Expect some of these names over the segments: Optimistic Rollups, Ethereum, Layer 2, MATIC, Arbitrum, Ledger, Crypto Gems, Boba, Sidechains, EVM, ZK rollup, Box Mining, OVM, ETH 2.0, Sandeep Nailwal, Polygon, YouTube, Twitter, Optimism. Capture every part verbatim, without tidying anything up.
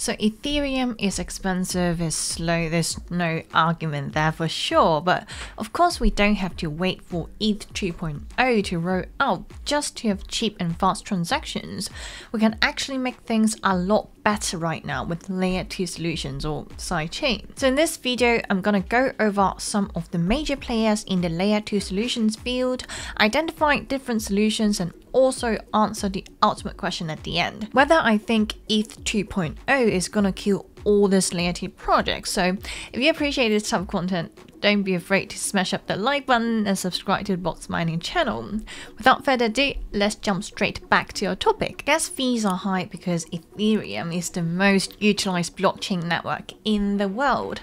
So Ethereum is expensive, is slow, there's no argument there for sure, but of course we don't have to wait for E T H two point oh to roll out just to have cheap and fast transactions. We can actually make things a lot better right now with layer two solutions or sidechain. So in this video, I'm gonna go over some of the major players in the layer two solutions field, identify different solutions, and also answer the ultimate question at the end, whether I think E T H two point oh is gonna kill all this layer two projects. So if you appreciate this type of content, don't be afraid to smash up the like button and subscribe to the Box Mining channel. Without further ado, let's jump straight back to our topic. Gas fees are high because Ethereum is the most utilized blockchain network in the world.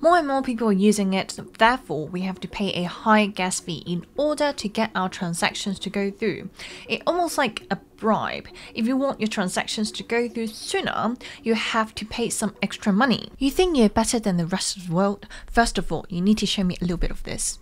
More and more people are using it, therefore we have to pay a high gas fee in order to get our transactions to go through. It's almost like a bribe. If you want your transactions to go through sooner, you have to pay some extra money. You think you're better than the rest of the world? First of all, you need to show me a little bit of this.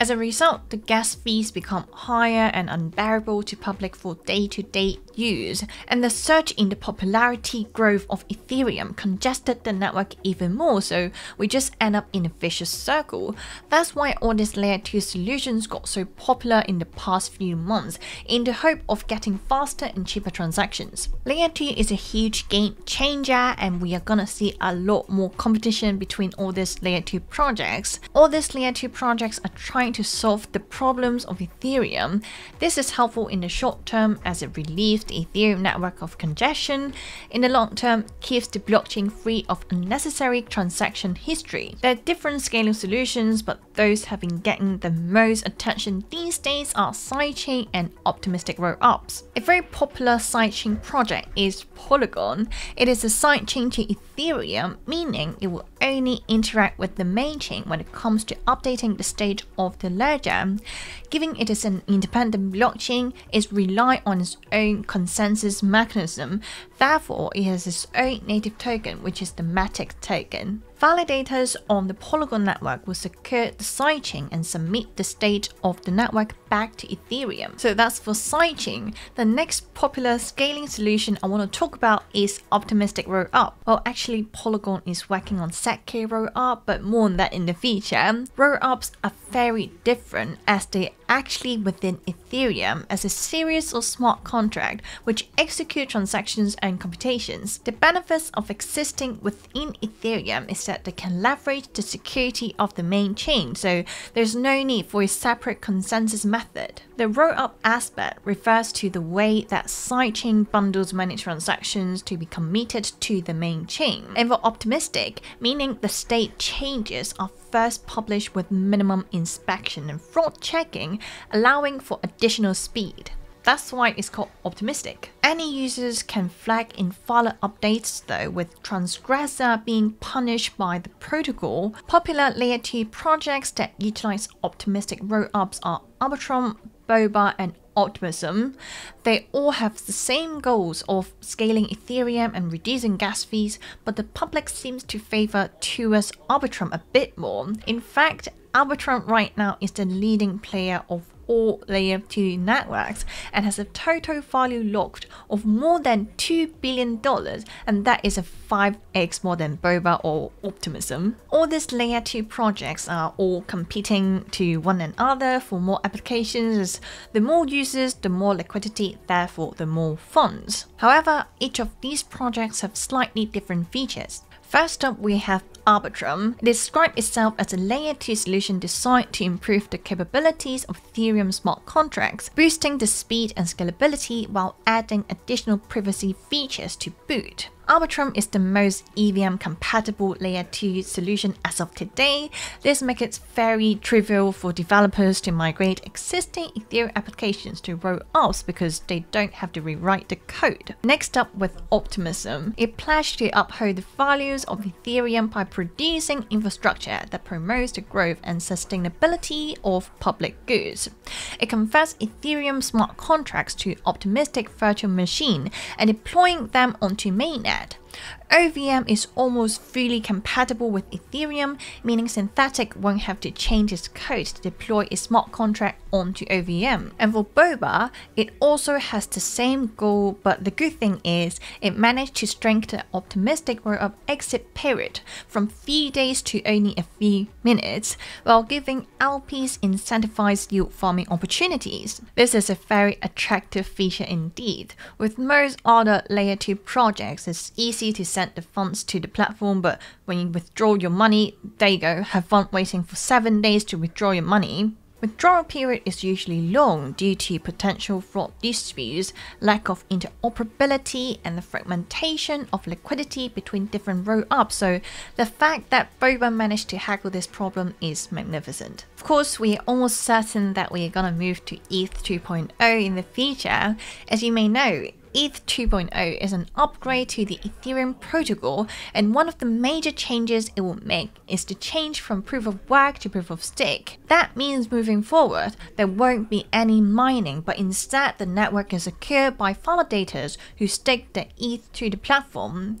As a result, the gas fees become higher and unbearable to public for day-to-day use, and the surge in the popularity growth of Ethereum congested the network even more, so we just end up in a vicious circle. That's why all these layer two solutions got so popular in the past few months, in the hope of getting faster and cheaper transactions. Layer two is a huge game changer, and we are gonna see a lot more competition between all these layer two projects. All these layer two projects are trying to solve the problems of Ethereum. This is helpful in the short term as it relieves the Ethereum network of congestion. In the long term, keeps the blockchain free of unnecessary transaction history. There are different scaling solutions, but those have been getting the most attention these days are sidechain and optimistic rollups. A very popular sidechain project is Polygon. It is a sidechain to Ethereum, meaning it will only interact with the main chain when it comes to updating the state of the ledger. Given it is an independent blockchain, it relies on its own consensus mechanism. Therefore, it has its own native token, which is the MATIC token. Validators on the Polygon network will secure the sidechain and submit the state of the network back to Ethereum. So that's for sidechain. The next popular scaling solution I want to talk about is optimistic rollup. Well, actually, Polygon is working on Z K rollup, but more on that in the future. Rollups are very different as they actually within Ethereum as a series of smart contract which execute transactions and computations. The benefits of existing within Ethereum is that they can leverage the security of the main chain, so there's no need for a separate consensus method. The rollup aspect refers to the way that sidechain bundles many transactions to be committed to the main chain. And for optimistic, meaning the state changes are first published with minimum inspection and fraud checking, allowing for additional speed. That's why it's called optimistic. Any users can flag in further updates though, with transgressor being punished by the protocol. Popular layer two projects that utilize optimistic rollups are Arbitrum, Boba, and Optimism. They all have the same goals of scaling Ethereum and reducing gas fees, but the public seems to favor towards Arbitrum a bit more. In fact, Arbitrum right now is the leading player of all layer two networks and has a total value locked of more than two billion dollars, and that is a five X more than Boba or Optimism. All these layer two projects are all competing to one another for more applications. The more users, the more liquidity, therefore the more funds. However, each of these projects have slightly different features. First up, we have Arbitrum. It describes itself as a layer two solution designed to improve the capabilities of Ethereum smart contracts, boosting the speed and scalability while adding additional privacy features to boot. Arbitrum is the most E V M compatible layer two solution as of today. This makes it very trivial for developers to migrate existing Ethereum applications to rollups because they don't have to rewrite the code. Next up with Optimism, it pledged to uphold the values of Ethereum by producing infrastructure that promotes the growth and sustainability of public goods. It converts Ethereum smart contracts to optimistic virtual machine and deploying them onto mainnet. O V M is almost fully compatible with Ethereum, meaning Synthetic won't have to change its code to deploy a smart contract onto O V M. And for Boba, it also has the same goal, but the good thing is it managed to strengthen optimistic rollup exit period from three days to only a few minutes, while giving L Ps incentivized yield farming opportunities. This is a very attractive feature indeed. With most other layer two projects, it's easy to send the funds to the platform, but when you withdraw your money, there you go, have fun waiting for seven days to withdraw your money. Withdrawal period is usually long due to potential fraud disputes, lack of interoperability, and the fragmentation of liquidity between different rollups, so the fact that Boba managed to haggle this problem is magnificent. Of course, we are almost certain that we are gonna move to E T H two point oh in the future. As you may know, E T H two point oh is an upgrade to the Ethereum protocol, and one of the major changes it will make is the change from proof of work to proof of stake. That means moving forward, there won't be any mining, but instead the network is secured by validators who stake their E T H to the platform.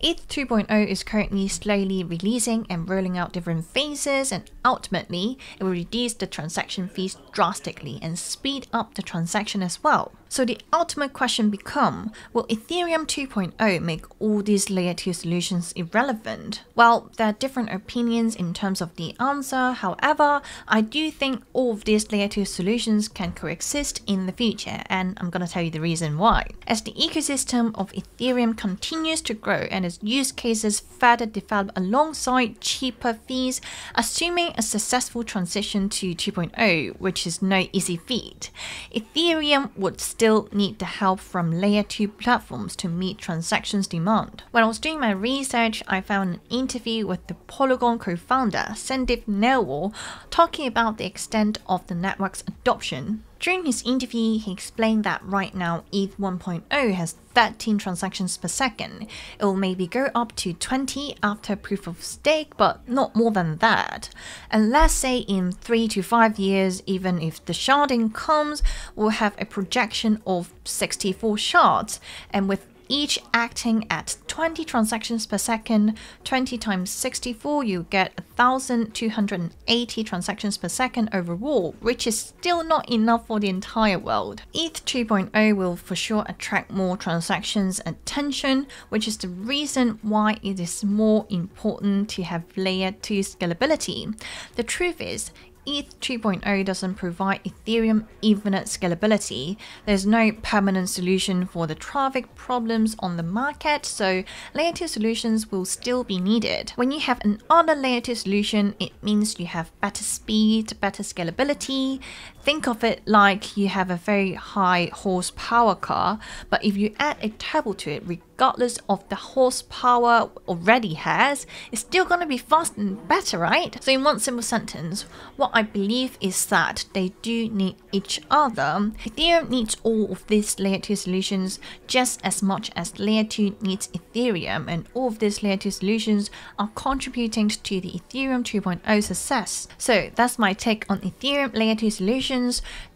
E T H two point oh is currently slowly releasing and rolling out different phases, and ultimately it will reduce the transaction fees drastically and speed up the transaction as well. So the ultimate question becomes, will Ethereum two point oh make all these layer two solutions irrelevant? Well, there are different opinions in terms of the answer. However, I do think all of these layer two solutions can coexist in the future, and I'm gonna tell you the reason why. As the ecosystem of Ethereum continues to grow and is use cases further develop alongside cheaper fees, assuming a successful transition to two point oh, which is no easy feat, Ethereum would still need the help from layer two platforms to meet transactions demand. When I was doing my research, I found an interview with the Polygon co-founder Sandeep Nailwal talking about the extent of the network's adoption. During his interview, he explained that right now E T H one point oh has thirteen transactions per second. It will maybe go up to twenty after proof of stake, but not more than that. And let's say in three to five years, even if the sharding comes, we'll have a projection of sixty-four shards, and with each acting at twenty transactions per second, twenty times sixty-four, you get one thousand two hundred eighty transactions per second overall, which is still not enough for the entire world. E T H two point oh will for sure attract more transactions attention, which is the reason why it is more important to have layer two scalability. The truth is, E T H two point oh doesn't provide Ethereum infinite scalability. There's no permanent solution for the traffic problems on the market, so layer two solutions will still be needed. When you have another layer two solution, it means you have better speed, better scalability. Think of it like you have a very high horsepower car, but if you add a turbo to it, regardless of the horsepower already has, it's still gonna be fast and better, right? So in one simple sentence, what I believe is that they do need each other. Ethereum needs all of these layer two solutions just as much as layer two needs Ethereum, and all of these layer two solutions are contributing to the Ethereum two point oh success. So that's my take on Ethereum layer two solutions.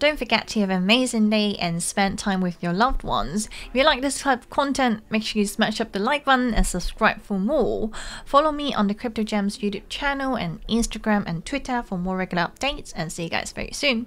Don't forget to have an amazing day and spend time with your loved ones. If you like this type of content, make sure you smash up the like button and subscribe for more. Follow me on the Crypto Gems YouTube channel and Instagram and Twitter for more regular updates, and see you guys very soon.